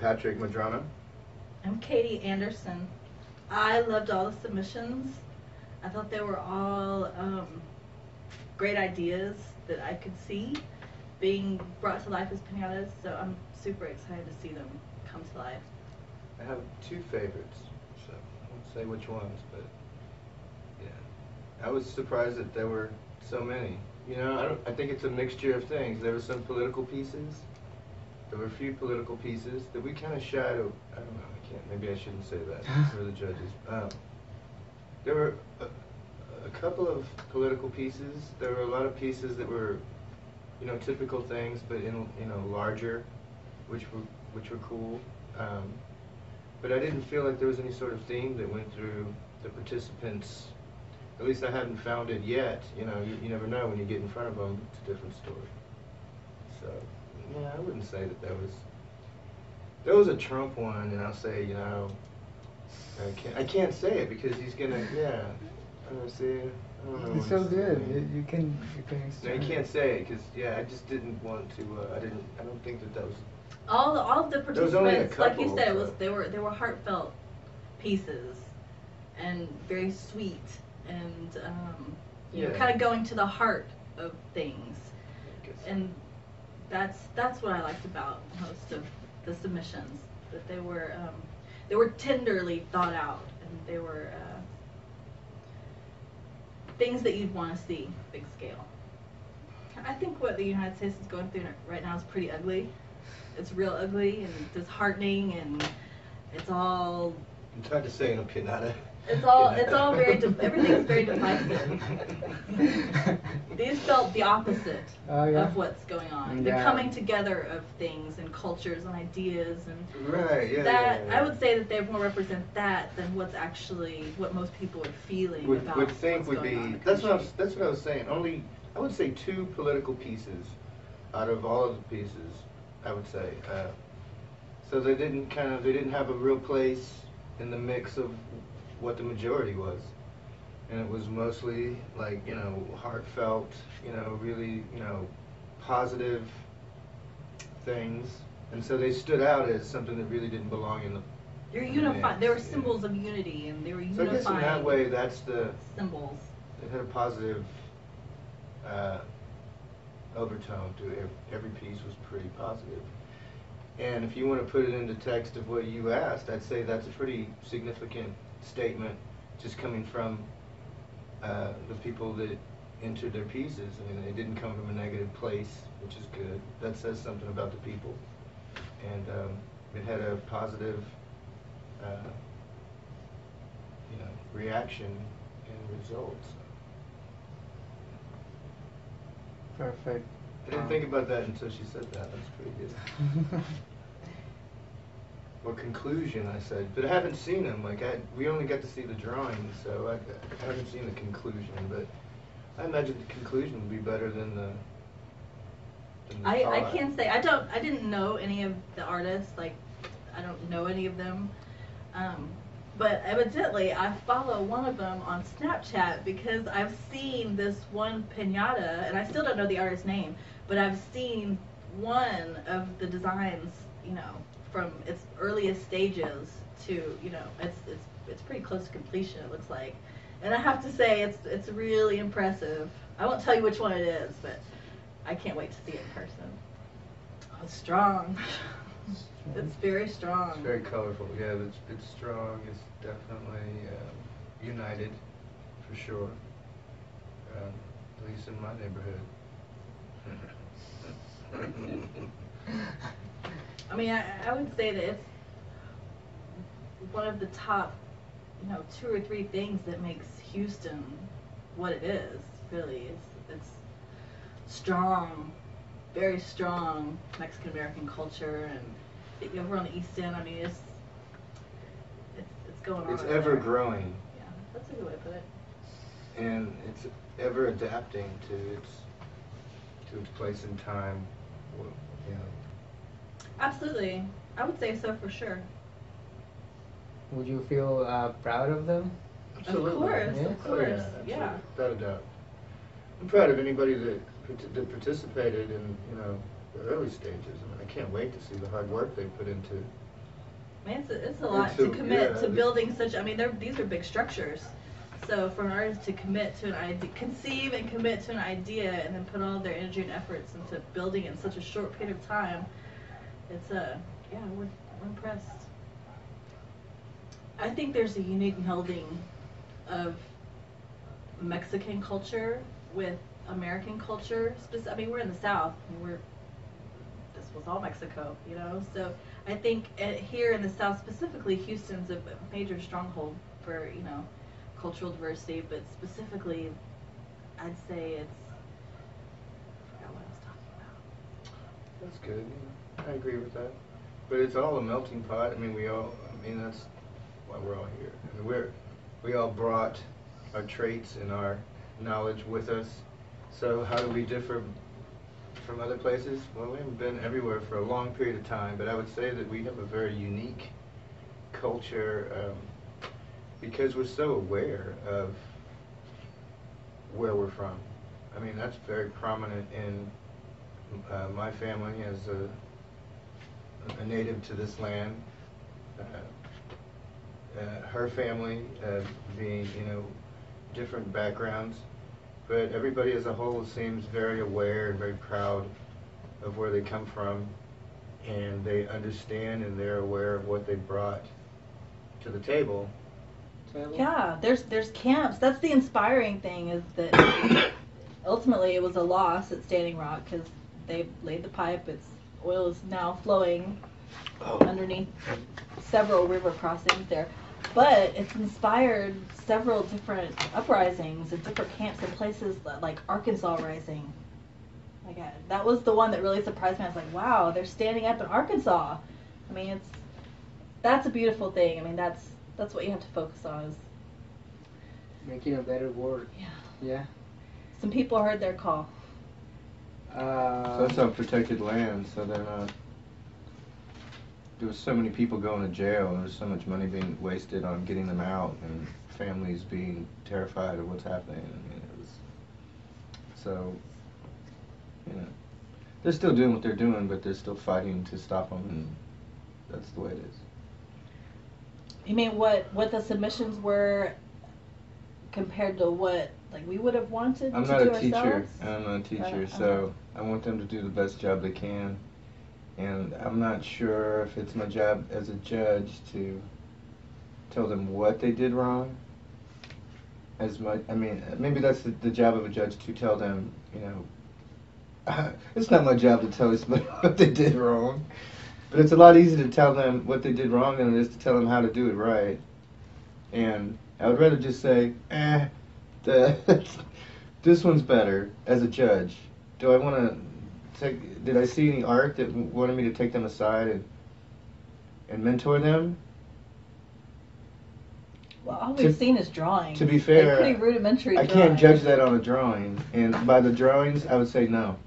Patrick Medrano. I'm Katie Anderson. I loved all the submissions. I thought they were all great ideas that I could see being brought to life as pinatas, so I'm super excited to see them come to life. I have two favorites, so I won't say which ones, but yeah. I was surprised that there were so many. You know, I think it's a mixture of things. There were some political pieces. There were a few political pieces that we kind of shied away. I don't know, I can't, maybe I shouldn't say that for the judges. There were a couple of political pieces. There were a lot of pieces that were, you know, typical things, but in, you know, larger, which were cool. But I didn't feel like there was any sort of theme that went through the participants. At least I hadn't found it yet. You know, you never know when you get in front of them. It's a different story. So. Yeah, I wouldn't say that there was a Trump one, and I'll say, you know, I can't say it because he's gonna, yeah, I don't see, I don't know. It's so good, you can. No, you can't say it because, yeah, I just didn't want to. I don't think that was. All of the participants, couple, like you said, they were heartfelt pieces, and very sweet, and you know, kind of going to the heart of things, and. That's what I liked about most of the submissions, that they were tenderly thought out, and they were things that you'd want to see big scale. I think what the United States is going through right now is pretty ugly. It's real ugly and disheartening, and it's all. I'm trying to say in a pinata. It's all everything's very divisive. These felt the opposite of what's going on. Yeah. The coming together of things and cultures and ideas and I would say that they more represent that than what's actually what most people are feeling about. Would think what's would going be on in the country. That's what I was saying. Only I would say two political pieces out of all of the pieces. I would say so they didn't have a real place in the mix of what the majority was, and it was mostly like, you know, heartfelt, you know, really, you know, positive things, and so they stood out as something that really didn't belong in the. They're unified. They were symbols of unity, and they were unified. So I guess in that way, that's the symbols. It had a positive overtone to it. Every piece was pretty positive. And if you want to put it into text of what you asked, I'd say that's a pretty significant statement just coming from the people that entered their pieces. I mean, it didn't come from a negative place, which is good. That says something about the people. And it had a positive you know, reaction and results. Perfect. I didn't think about that until she said that. That's pretty good. Or conclusion, I said, but I haven't seen them. Like we only got to see the drawings, so I haven't seen the conclusion. But I imagine the conclusion would be better than the. I can't say I didn't know any of the artists. Like I don't know any of them, but evidently I follow one of them on Snapchat because I've seen this one pinata, and I still don't know the artist's name, but I've seen one of the designs. You know. From its earliest stages to, you know, it's pretty close to completion, it looks like, and I have to say it's really impressive. I won't tell you which one it is, but I can't wait to see it in person. Oh, it's strong. It's very strong. It's very colorful. Yeah, it's strong. It's definitely united, for sure. At least in my neighborhood. I mean, I would say that it's one of the top, you know, 2 or 3 things that makes Houston what it is, really. It's strong, very strong Mexican American culture, and you know, we're on the East End. I mean, it's going on. It's ever growing. Yeah, that's a good way to put it. And it's ever adapting to its place and time. Well, yeah. Absolutely, I would say so for sure. Would you feel proud of them? Absolutely. Of course, yeah. Of course, oh, yeah. Yeah. Without a doubt. I'm proud of anybody that participated in, you know, the early stages. I mean, I can't wait to see the hard work they put into. Man, it's a lot to commit to building such. I mean, these are big structures. So for an artist to commit to an idea, conceive and commit to an idea, and then put all their energy and efforts into building it in such a short period of time, it's yeah, we're impressed. I think there's a unique melding of Mexican culture with American culture. I mean, we're in the South. I mean, this was all Mexico, you know. So I think here in the South, specifically, Houston's a major stronghold for, you know, cultural diversity. But specifically, I'd say I forgot what I was talking about. That's good. I agree with that. But it's all a melting pot. I mean, that's why we're all here. I mean, we all brought our traits and our knowledge with us. So how do we differ from other places? Well, we haven't been everywhere for a long period of time, but I would say that we have a very unique culture because we're so aware of where we're from. I mean, that's very prominent in my family as a native to this land. Her family being, you know, different backgrounds, but everybody as a whole seems very aware and very proud of where they come from, and they understand and they're aware of what they brought to the table. Yeah, there's camps. That's the inspiring thing, is that ultimately it was a loss at Standing Rock because they laid the pipe. Its oil is now flowing underneath several river crossings there. But it's inspired several different uprisings and different camps and places like Arkansas Rising. Like that was the one that really surprised me. I was like, wow, they're standing up in Arkansas. I mean, that's a beautiful thing. I mean, that's what you have to focus on, is making a better world. Yeah. Yeah. Some people heard their call. So that's on protected land, so they're not. There was so many people going to jail, and there was so much money being wasted on getting them out, and families being terrified of what's happening. I mean, it was so, you know, they're still doing what they're doing, but they're still fighting to stop them, and that's the way it is. You mean what the submissions were compared to what, like, we would have wanted to do ourselves? I'm not a teacher, so I want them to do the best job they can. And I'm not sure if it's my job as a judge to tell them what they did wrong. As much, I mean, maybe that's the job of a judge, to tell them, you know, it's not my job to tell somebody what they did wrong. But it's a lot easier to tell them what they did wrong than it is to tell them how to do it right. And I would rather just say, this one's better as a judge. Do I want to... Did I see any art that wanted me to take them aside and mentor them? Well, all we've seen is drawing. To be fair, they're pretty rudimentary. I can't judge that on a drawing, and by the drawings, I would say no.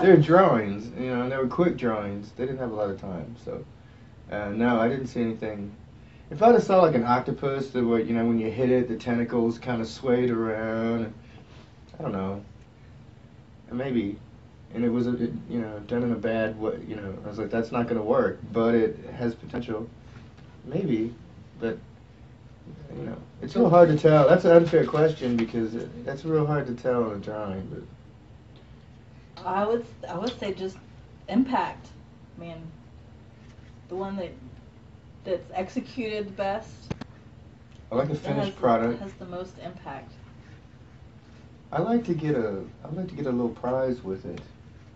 They're drawings, you know, and they were quick drawings. They didn't have a lot of time, so no, I didn't see anything. If I saw like an octopus, that would, you know, when you hit it, the tentacles kind of swayed around. I don't know, maybe. And it was, you know, done in a bad way, you know, I was like, that's not going to work, but it has potential, maybe, but, you know, it's real hard to tell. That's an unfair question, because that's real hard to tell on a drawing, but. I would say just impact. I mean, the one that's executed best. I like a finished product. Has the most impact. I like to get a little prize with it.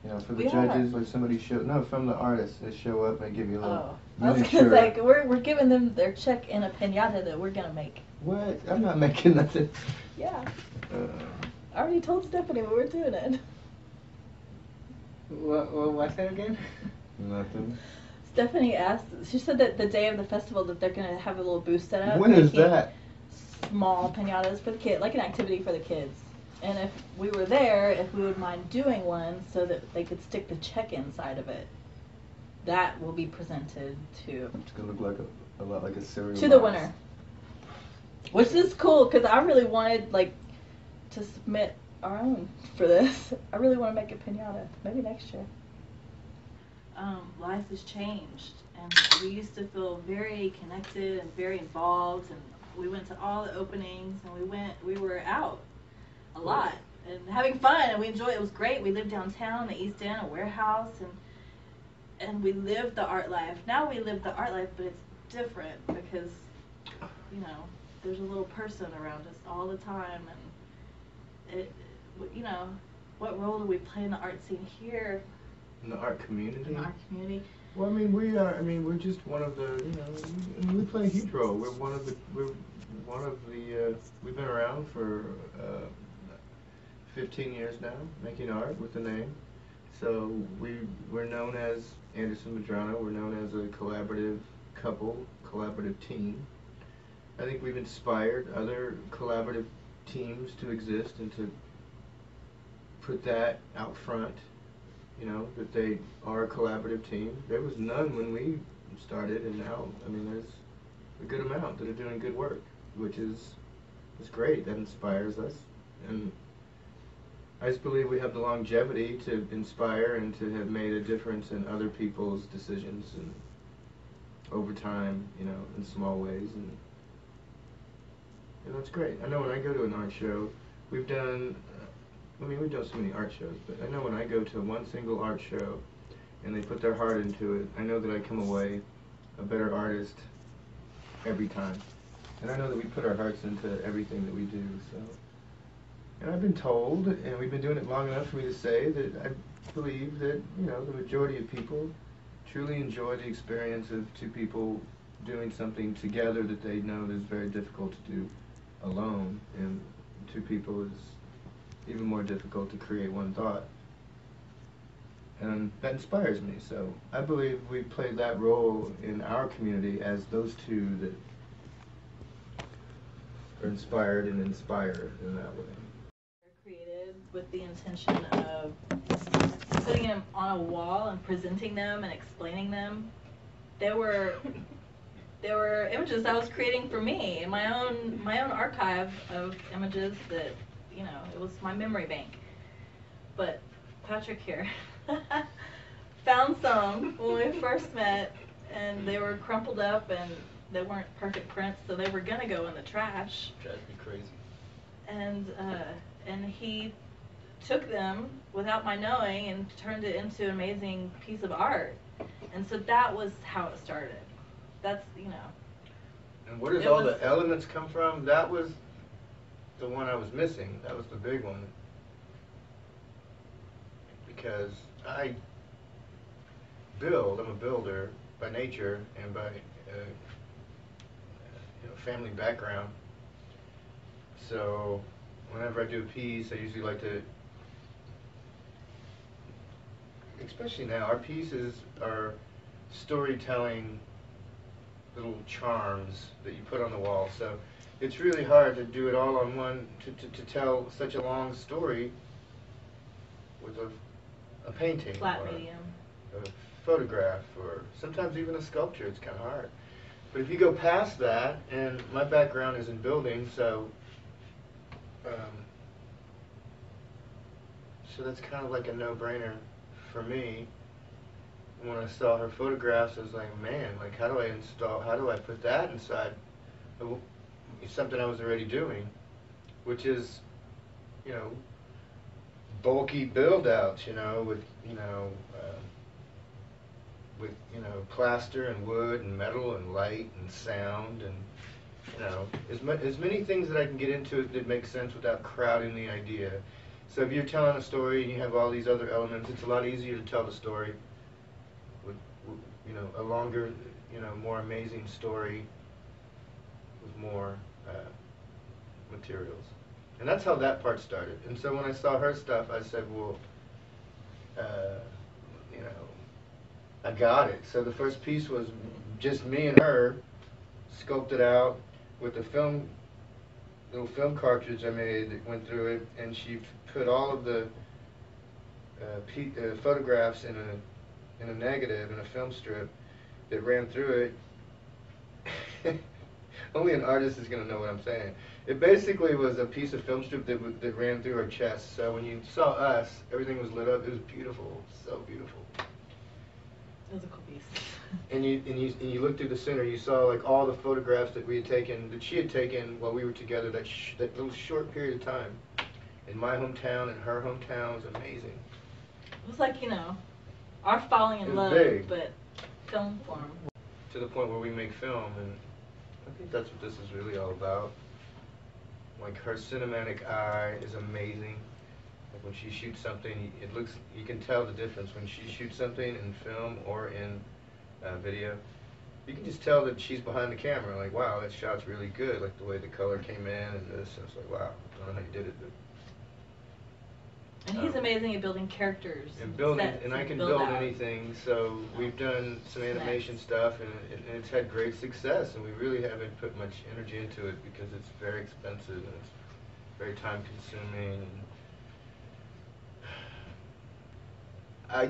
You know, for the judges, or somebody from the artists, they show up and give you a little. Oh, I was gonna say, we're giving them their check in a pinata that we're gonna make. What? I'm not making nothing. Yeah. I already told Stephanie we were doing it. What's that again? Nothing. Stephanie asked, she said that the day of the festival that they're going to have a little booth set up. When is that? Small piñatas for the kids, like an activity for the kids. And if we were there, if we would mind doing one so that they could stick the check-in side of it. That will be presented to... It's going to look like a lot like a cereal to box. The winner. Which is cool, because I really wanted, like, to submit our own for this. I really want to make a piñata. Maybe next year. Life has changed, and we used to feel very connected and very involved, and we went to all the openings, and we were out a lot and having fun, and we enjoyed it. It was great. We lived downtown, the East End, a warehouse, and we lived the art life. Now we live the art life, but it's different because, you know, there's a little person around us all the time, and it, you know, what role do we play in the art scene here? In the art community? In the art community. Well, I mean, we are. I mean, we're just one of the. You know, we play a huge role. We're one of the. We've been around for 15 years now, making art with the name. So we're known as Anderson Medrano. We're known as a collaborative couple, collaborative team. I think we've inspired other collaborative teams to exist and to put that out front. You know, that they are a collaborative team. There was none when we started, and now, I mean, there's a good amount that are doing good work, which is great. That inspires us, and I just believe we have the longevity to inspire and to have made a difference in other people's decisions and over time, you know, in small ways, and that's great. I know when I go to an art show, we've done. I mean, we do so many art shows, but I know when I go to one single art show and they put their heart into it, I know that I come away a better artist every time. And I know that we put our hearts into everything that we do, so. And I've been told, and we've been doing it long enough for me to say that I believe that, you know, the majority of people truly enjoy the experience of two people doing something together that they know is very difficult to do alone, and two people is even more difficult to create one thought, and that inspires me. So I believe we played that role in our community as those two that are inspired and inspire in that way. They're created with the intention of putting them on a wall and presenting them and explaining them. There were images I was creating for me in my own archive of images that. You know, it was my memory bank. But Patrick here found some when we first met, and they were crumpled up and they weren't perfect prints, so they were gonna go in the trash. Drives me crazy. And he took them without my knowing and turned it into an amazing piece of art. And so that was how it started. That's, you know. And where does all the elements come from? That was the one I was missing. That was the big one, because I build. I'm a builder by nature and by you know, family background. So whenever I do a piece, I usually like to, especially now, our pieces are storytelling little charms that you put on the wall. So it's really hard to do it all on one, to tell such a long story with a painting, flat medium, a photograph, or sometimes even a sculpture. It's kind of hard. But if you go past that, and my background is in building, so so that's kind of like a no-brainer for me. When I saw her photographs, I was like, man, like how do I put that inside? It's something I was already doing, which is, you know, bulky build-outs, you know, with, you know, plaster and wood and metal and light and sound and, you know, as many things that I can get into that make sense without crowding the idea. So if you're telling a story and you have all these other elements, it's a lot easier to tell the story with you know, a longer, you know, more amazing story with more materials. And that's how that part started. And so when I saw her stuff, I said, well, you know, I got it. So the first piece was just me and her, sculpted out with a film, little film cartridge I made that went through it, and she put all of the photographs in a negative, in a film strip that ran through it. Only an artist is going to know what I'm saying. It basically was a piece of film strip that ran through her chest. So when you saw us, everything was lit up. It was beautiful, so beautiful. That was a cool piece. And you looked through the center. You saw like all the photographs that we had taken, that she had taken while we were together. That little short period of time, in my hometown and her hometown, was amazing. It was like, you know, our falling in love, big. But film form. To the point where we make film, and I think that's what this is really all about. Like, her cinematic eye is amazing. Like, when she shoots something, it looks, you can tell the difference. When she shoots something in film or in video, you can just tell that she's behind the camera. Like, wow, that shot's really good. Like, the way the color came in and this. I was like, wow, I don't know how you did it, but. And he's amazing at building characters. And building, and I can build anything. So we've done some animation stuff, and it's had great success. And we really haven't put much energy into it because it's very expensive and it's very time-consuming.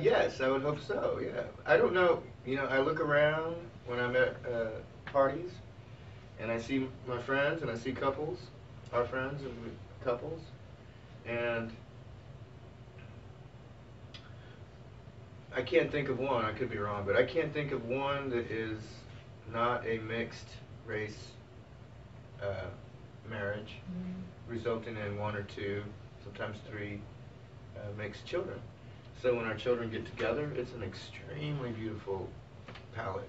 Yes, I would hope so, yeah. I don't know, you know, I look around when I'm at parties, and I see my friends, and I see couples, our friends and couples, and I can't think of one, I could be wrong, but I can't think of one that is not a mixed race marriage, resulting in one or two, sometimes three mixed children. So when our children get together, it's an extremely beautiful palette,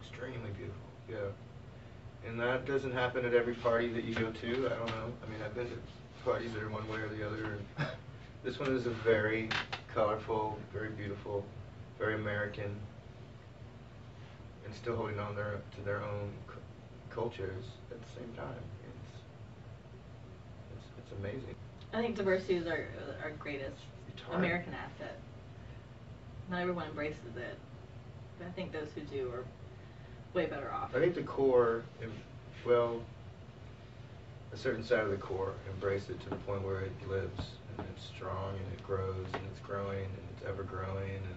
extremely beautiful, yeah. And that doesn't happen at every party that you go to, I don't know. I mean, I've been to parties that are one way or the other. And this one is a very colorful, very beautiful, very American, and still holding on to their own cultures at the same time. It's amazing. I think diversity is our greatest American asset. Not everyone embraces it, but I think those who do are way better off. I think the core, well, a certain side of the core embraced it to the point where it lives and it's strong and it grows and it's growing and it's ever growing. And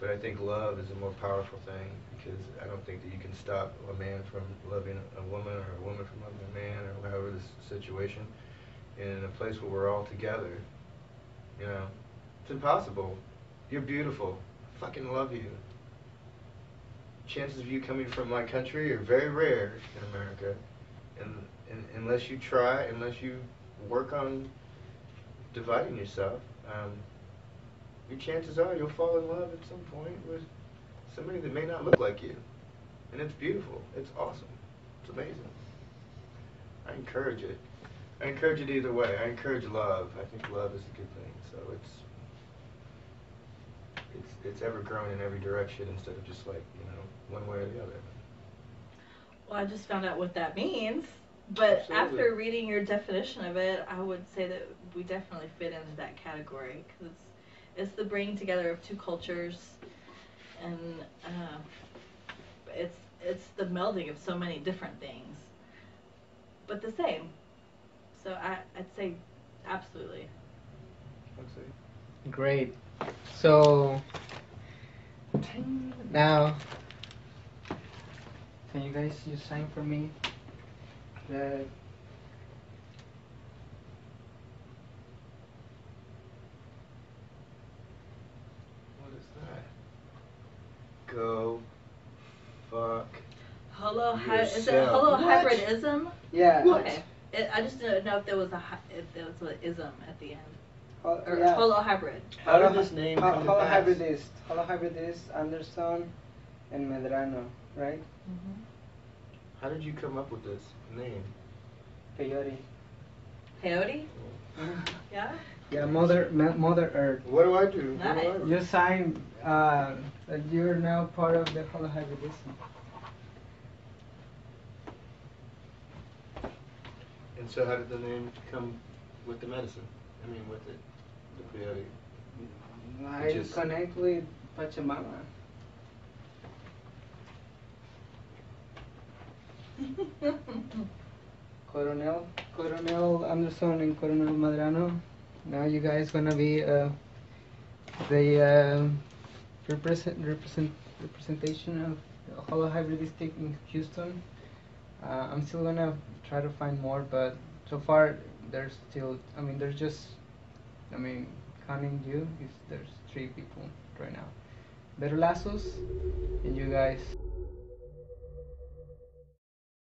but I think love is a more powerful thing, because I don't think that you can stop a man from loving a woman or a woman from loving a man, or however this situation, in a place where we're all together. You know, it's impossible. You're beautiful. I fucking love you. Chances of you coming from my country are very rare in America, and unless you try, unless you work on dividing yourself, your chances are you'll fall in love at some point with somebody that may not look like you. And it's beautiful. It's awesome. It's amazing. I encourage it. I encourage it either way. I encourage love. I think love is a good thing. So it's ever growing in every direction, instead of just, like, you know, one way or the other. Well, I just found out what that means, but absolutely. After reading your definition of it, I would say that we definitely fit into that category, because it's the bringing together of two cultures, and it's the melding of so many different things, but the same. So I'd say absolutely. Great. So now, can you guys just sign for me? That what is that? Go fuck yourself. Is it holohybridism? Yeah. What? Okay. I just didn't know if there was an ism at the end. Or yeah. Holohybrid. How did this name come to pass? Holohybridist, Anderson, and Medrano, right? Mm-hmm. How did you come up with this name? Peyote. Peyote? Yeah? Yeah, Mother Earth. What do I do? Nice. You sign that you're now part of the Holohybridism. And so how did the name come with the medicine. I mean, with the creator. I connect with Pachamama. Coronel Anderson and Coronel Medrano. Now you guys gonna be the representation of the Holohybridistic in Houston. I'm still gonna try to find more, but so far there's still. I mean, there's just. I mean, counting you, there's 3 people right now. Better Lassos and you guys.